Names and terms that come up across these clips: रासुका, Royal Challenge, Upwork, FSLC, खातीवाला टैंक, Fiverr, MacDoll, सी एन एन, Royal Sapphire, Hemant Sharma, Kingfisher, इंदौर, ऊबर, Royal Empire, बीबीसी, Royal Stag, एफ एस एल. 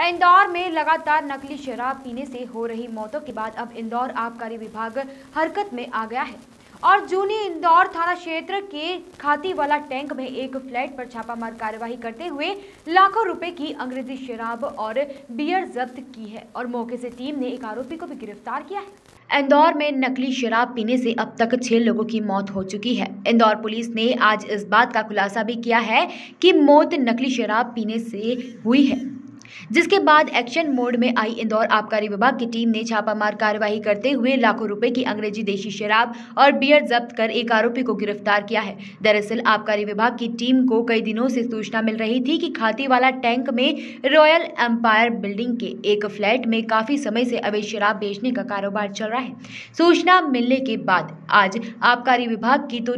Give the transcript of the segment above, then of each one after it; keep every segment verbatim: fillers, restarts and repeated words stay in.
इंदौर में लगातार नकली शराब पीने से हो रही मौतों के बाद अब इंदौर आबकारी विभाग हरकत में आ गया है और जूनी इंदौर थाना क्षेत्र के खातीवाला टैंक में एक फ्लैट पर छापामार कार्यवाही करते हुए लाखों रुपए की अंग्रेजी शराब और बियर जब्त की है और मौके से टीम ने एक आरोपी को भी गिरफ्तार किया है। इंदौर में नकली शराब पीने से अब तक छह लोगों की मौत हो चुकी है। इंदौर पुलिस ने आज इस बात का खुलासा भी किया है कि मौत नकली शराब पीने से हुई है, जिसके बाद एक्शन मोड में आई इंदौर आबकारी विभाग की टीम ने छापामार कार्यवाही करते हुए लाखों रुपए की अंग्रेजी देशी शराब और बियर जब्त कर एक आरोपी को गिरफ्तार किया है। दरअसल आबकारी विभाग की टीम को कई दिनों से सूचना मिल रही थी कि खातीवाला टैंक में रॉयल एम्पायर बिल्डिंग के एक फ्लैट में काफी समय से अवैध शराब बेचने का कारोबार चल रहा है। सूचना मिलने के बाद आज आबकारी विभाग की तो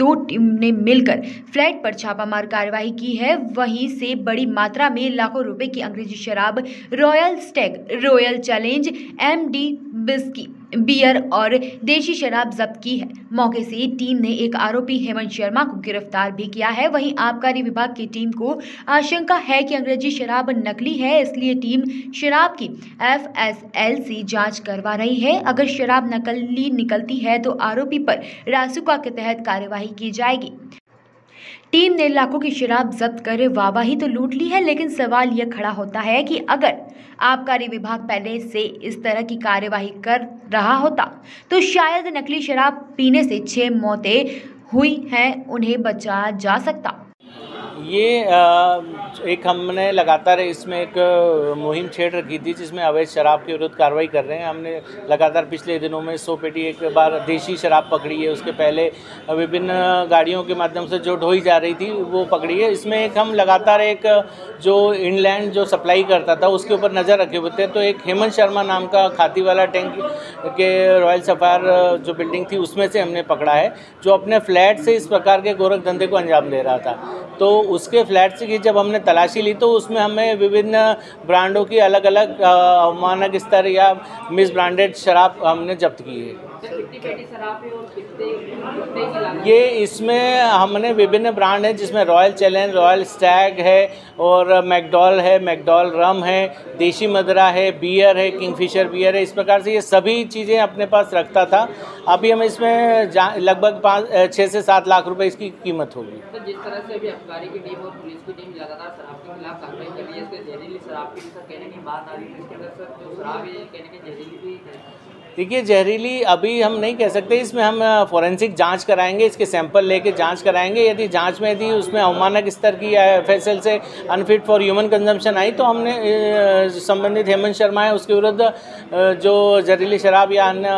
दो टीम ने मिलकर फ्लैट पर छापामार कार्रवाई की है। वहीं से बड़ी मात्रा में लाखों रुपए की अंग्रेजी शराब, Royal Stag, Royal Challenge, MD whisky, beer और देशी शराब जब्त की है। मौके से टीम ने एक आरोपी हेमंत शर्मा को गिरफ्तार भी किया है। वहीं आबकारी विभाग की टीम को आशंका है कि अंग्रेजी शराब नकली है, इसलिए टीम शराब की एफ एस एल सी जांच करवा रही है। अगर शराब नकली निकलती है तो आरोपी पर रासुका के तहत कार्यवाही की जाएगी। टीम ने लाखों की शराब जब्त कर वाहवाही तो लूट ली है, लेकिन सवाल यह खड़ा होता है कि अगर आबकारी विभाग पहले से इस तरह की कार्यवाही कर रहा होता तो शायद नकली शराब पीने से छह मौतें हुई हैं उन्हें बचाया जा सकता। ये आ, एक हमने लगातार इसमें एक मुहिम छेड़ रखी थी जिसमें अवैध शराब के विरुद्ध कार्रवाई कर रहे हैं। हमने लगातार पिछले दिनों में सौ पेटी एक बार देशी शराब पकड़ी है, उसके पहले विभिन्न गाड़ियों के माध्यम से जो ढोई जा रही थी वो पकड़ी है। इसमें एक हम लगातार एक जो इनलैंड जो सप्लाई करता था उसके ऊपर नज़र रखे हुए थे, तो एक हेमंत शर्मा नाम का खातीवाला टैंक के रॉयल सफायर जो बिल्डिंग थी उसमें से हमने पकड़ा है, जो अपने फ्लैट से इस प्रकार के गोरख धंधे को अंजाम दे रहा था। तो उसके फ्लैट से जब हमने तलाशी ली तो उसमें हमें विभिन्न ब्रांडों की अलग अलग अवमानक स्तर या मिस ब्रांडेड शराब हमने जब्त की है। ये इसमें हमने विभिन्न ब्रांड हैं जिसमें रॉयल चैलेंज, रॉयल स्टैग है और मैकडॉल है, मैकडॉल रम है, देशी मदरा है, बियर है, किंगफिशर बियर है। इस प्रकार से ये सभी चीज़ें अपने पास रखता था। अभी हम इसमें लगभग पाँच छः से सात लाख रुपए इसकी कीमत होगी। तो जिस तरह से अभी आबकारी की टीम और पुलिस की टीम लगातार शराब के खिलाफ कार्रवाई कर रही है, इसके जहरीली शराब के सर कहने की बात आ रही है, इसके अंदर सर जो शराब है कहने की जहरीली भी है। देखिए जहरीली अभी हम नहीं कह सकते, इसमें हम फॉरेंसिक जांच कराएंगे, इसके सैंपल लेके जांच कराएंगे। यदि जांच में यदि उसमें अवमानक स्तर की एफ एस एल से अनफिट फॉर ह्यूमन कंजम्पशन आई तो हमने संबंधित हेमंत शर्मा है उसके विरुद्ध जो जहरीली शराब या अन्य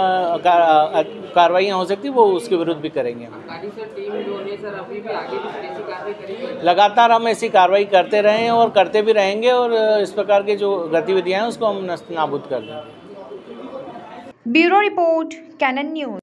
कार्रवाइयाँ हो सकती वो उसके विरुद्ध भी करेंगे। लगातार हम ऐसी कार्रवाई करते रहे और करते भी रहेंगे और इस प्रकार के जो गतिविधियाँ हैं उसको हम नष्ट नाबूद कर देंगे। Bureau report, सी एन एन news.